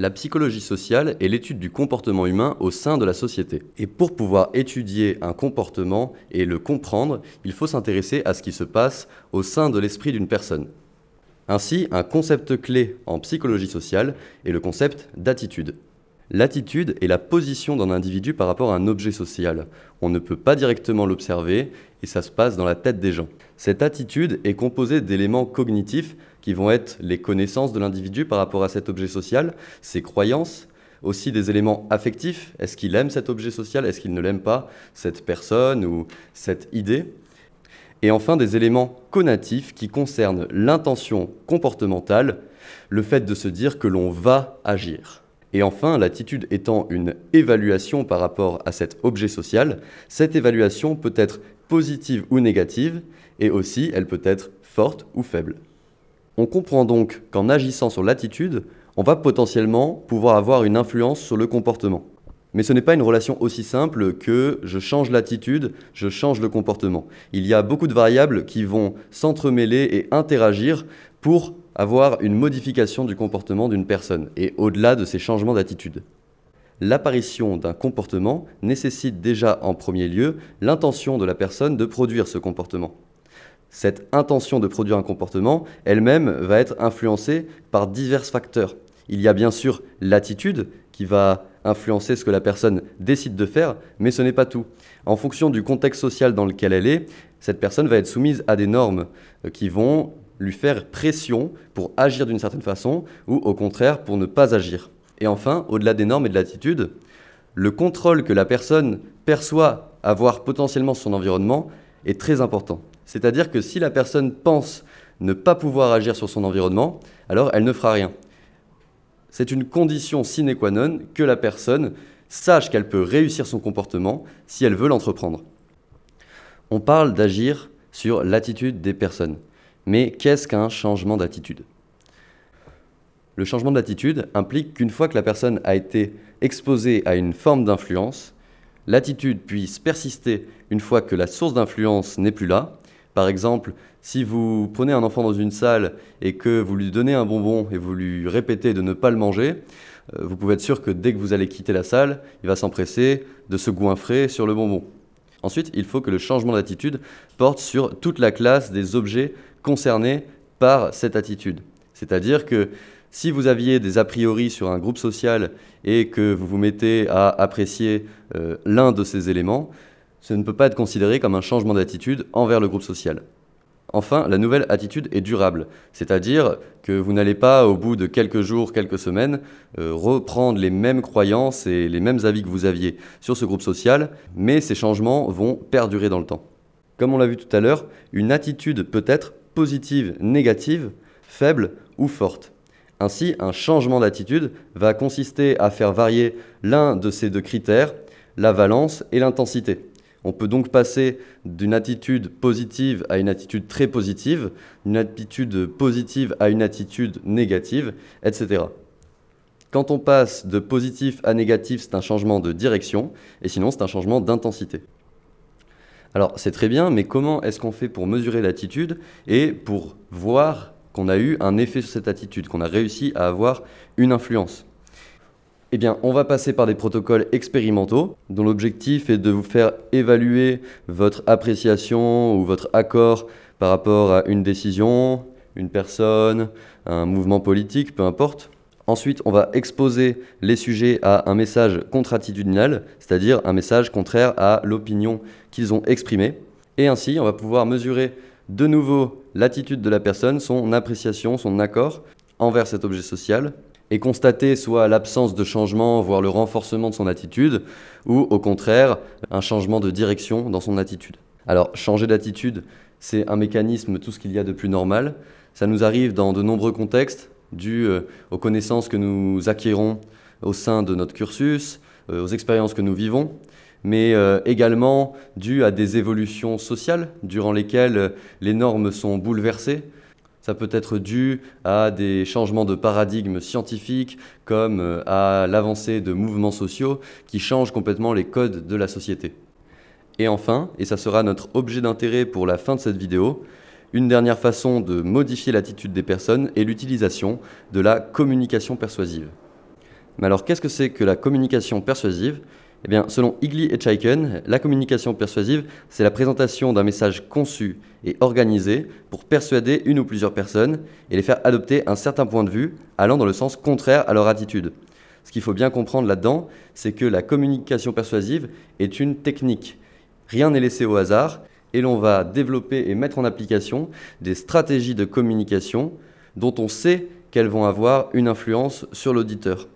la psychologie sociale est l'étude du comportement humain au sein de la société. Et pour pouvoir étudier un comportement et le comprendre, il faut s'intéresser à ce qui se passe au sein de l'esprit d'une personne. Ainsi, un concept clé en psychologie sociale est le concept d'attitude. L'attitude est la position d'un individu par rapport à un objet social. On ne peut pas directement l'observer et ça se passe dans la tête des gens. Cette attitude est composée d'éléments cognitifs qui vont être les connaissances de l'individu par rapport à cet objet social, ses croyances, aussi des éléments affectifs. Est-ce qu'il aime cet objet social? Est-ce qu'il ne l'aime pas? Cette personne ou cette idée? Et enfin, des éléments conatifs qui concernent l'intention comportementale, le fait de se dire que l'on va agir. Et enfin, l'attitude étant une évaluation par rapport à cet objet social, cette évaluation peut être positive ou négative, et aussi elle peut être forte ou faible. On comprend donc qu'en agissant sur l'attitude, on va potentiellement pouvoir avoir une influence sur le comportement. Mais ce n'est pas une relation aussi simple que je change l'attitude, je change le comportement. Il y a beaucoup de variables qui vont s'entremêler et interagir pour avoir une modification du comportement d'une personne et au-delà de ces changements d'attitude. L'apparition d'un comportement nécessite déjà en premier lieu l'intention de la personne de produire ce comportement. Cette intention de produire un comportement elle-même va être influencée par divers facteurs. Il y a bien sûr l'attitude qui va influencer ce que la personne décide de faire, mais ce n'est pas tout. En fonction du contexte social dans lequel elle est, cette personne va être soumise à des normes qui vont lui faire pression pour agir d'une certaine façon ou au contraire pour ne pas agir. Et enfin, au-delà des normes et de l'attitude, le contrôle que la personne perçoit avoir potentiellement sur son environnement est très important. C'est-à-dire que si la personne pense ne pas pouvoir agir sur son environnement, alors elle ne fera rien. C'est une condition sine qua non que la personne sache qu'elle peut réussir son comportement si elle veut l'entreprendre. On parle d'agir sur l'attitude des personnes. Mais qu'est-ce qu'un changement d'attitude? Le changement d'attitude implique qu'une fois que la personne a été exposée à une forme d'influence, l'attitude puisse persister une fois que la source d'influence n'est plus là. Par exemple, si vous prenez un enfant dans une salle et que vous lui donnez un bonbon et vous lui répétez de ne pas le manger, vous pouvez être sûr que dès que vous allez quitter la salle, il va s'empresser de se goinfrer sur le bonbon. Ensuite, il faut que le changement d'attitude porte sur toute la classe des objets concernés par cette attitude. C'est-à-dire que si vous aviez des a priori sur un groupe social et que vous vous mettez à apprécier l'un de ces éléments, ce ne peut pas être considéré comme un changement d'attitude envers le groupe social. Enfin, la nouvelle attitude est durable, c'est-à-dire que vous n'allez pas, au bout de quelques jours, quelques semaines, reprendre les mêmes croyances et les mêmes avis que vous aviez sur ce groupe social, mais ces changements vont perdurer dans le temps. Comme on l'a vu tout à l'heure, une attitude peut être positive, négative, faible ou forte. Ainsi, un changement d'attitude va consister à faire varier l'un de ces deux critères, la valence et l'intensité. On peut donc passer d'une attitude positive à une attitude très positive, d'une attitude positive à une attitude négative, etc. Quand on passe de positif à négatif, c'est un changement de direction, et sinon c'est un changement d'intensité. Alors c'est très bien, mais comment est-ce qu'on fait pour mesurer l'attitude et pour voir qu'on a eu un effet sur cette attitude, qu'on a réussi à avoir une influence ? Eh bien, on va passer par des protocoles expérimentaux dont l'objectif est de vous faire évaluer votre appréciation ou votre accord par rapport à une décision, une personne, un mouvement politique, peu importe. Ensuite, on va exposer les sujets à un message contre-attitudinal, c'est-à-dire un message contraire à l'opinion qu'ils ont exprimée. Et ainsi, on va pouvoir mesurer de nouveau l'attitude de la personne, son appréciation, son accord envers cet objet social, et constater soit l'absence de changement, voire le renforcement de son attitude, ou au contraire, un changement de direction dans son attitude. Alors, changer d'attitude, c'est un mécanisme, tout ce qu'il y a de plus normal. Ça nous arrive dans de nombreux contextes, dus aux connaissances que nous acquérons au sein de notre cursus, aux expériences que nous vivons, mais également dû à des évolutions sociales, durant lesquelles les normes sont bouleversées. Ça peut être dû à des changements de paradigme scientifique comme à l'avancée de mouvements sociaux qui changent complètement les codes de la société. Et enfin, et ça sera notre objet d'intérêt pour la fin de cette vidéo, une dernière façon de modifier l'attitude des personnes est l'utilisation de la communication persuasive. Mais alors, qu'est-ce que c'est que la communication persuasive ? Eh bien, selon Eagly et Chaiken, la communication persuasive, c'est la présentation d'un message conçu et organisé pour persuader une ou plusieurs personnes et les faire adopter un certain point de vue allant dans le sens contraire à leur attitude. Ce qu'il faut bien comprendre là-dedans, c'est que la communication persuasive est une technique. Rien n'est laissé au hasard et l'on va développer et mettre en application des stratégies de communication dont on sait qu'elles vont avoir une influence sur l'auditeur.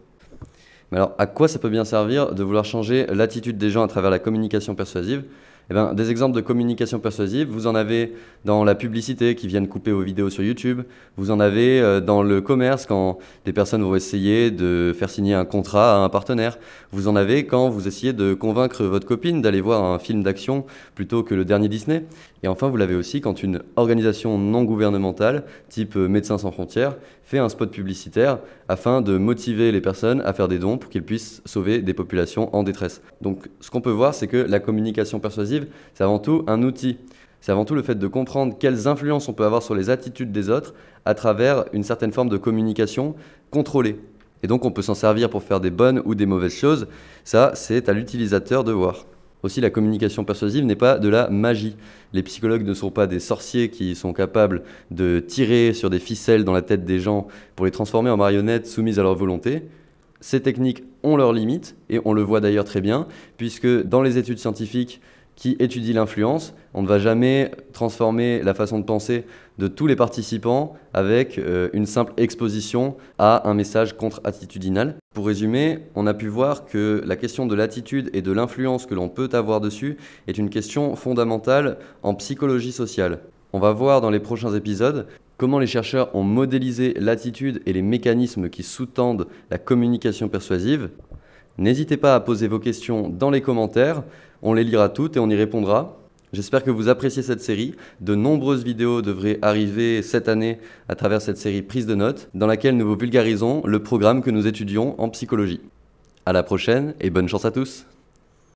Mais alors, à quoi ça peut bien servir de vouloir changer l'attitude des gens à travers la communication persuasive ? Eh bien, des exemples de communication persuasive, vous en avez dans la publicité qui viennent couper vos vidéos sur YouTube, vous en avez dans le commerce quand des personnes vont essayer de faire signer un contrat à un partenaire, vous en avez quand vous essayez de convaincre votre copine d'aller voir un film d'action plutôt que le dernier Disney, et enfin vous l'avez aussi quand une organisation non gouvernementale type Médecins Sans Frontières fait un spot publicitaire afin de motiver les personnes à faire des dons pour qu'ils puissent sauver des populations en détresse. Donc ce qu'on peut voir, c'est que la communication persuasive, c'est avant tout un outil. C'est avant tout le fait de comprendre quelles influences on peut avoir sur les attitudes des autres à travers une certaine forme de communication contrôlée. Et donc on peut s'en servir pour faire des bonnes ou des mauvaises choses. Ça, c'est à l'utilisateur de voir. Aussi, la communication persuasive n'est pas de la magie. Les psychologues ne sont pas des sorciers qui sont capables de tirer sur des ficelles dans la tête des gens pour les transformer en marionnettes soumises à leur volonté. Ces techniques ont leurs limites, et on le voit d'ailleurs très bien, puisque dans les études scientifiques qui étudie l'influence, on ne va jamais transformer la façon de penser de tous les participants avec une simple exposition à un message contre-attitudinal. Pour résumer, on a pu voir que la question de l'attitude et de l'influence que l'on peut avoir dessus est une question fondamentale en psychologie sociale. On va voir dans les prochains épisodes comment les chercheurs ont modélisé l'attitude et les mécanismes qui sous-tendent la communication persuasive. N'hésitez pas à poser vos questions dans les commentaires, on les lira toutes et on y répondra. J'espère que vous appréciez cette série. De nombreuses vidéos devraient arriver cette année à travers cette série prise de notes, dans laquelle nous vous vulgarisons le programme que nous étudions en psychologie. À la prochaine et bonne chance à tous!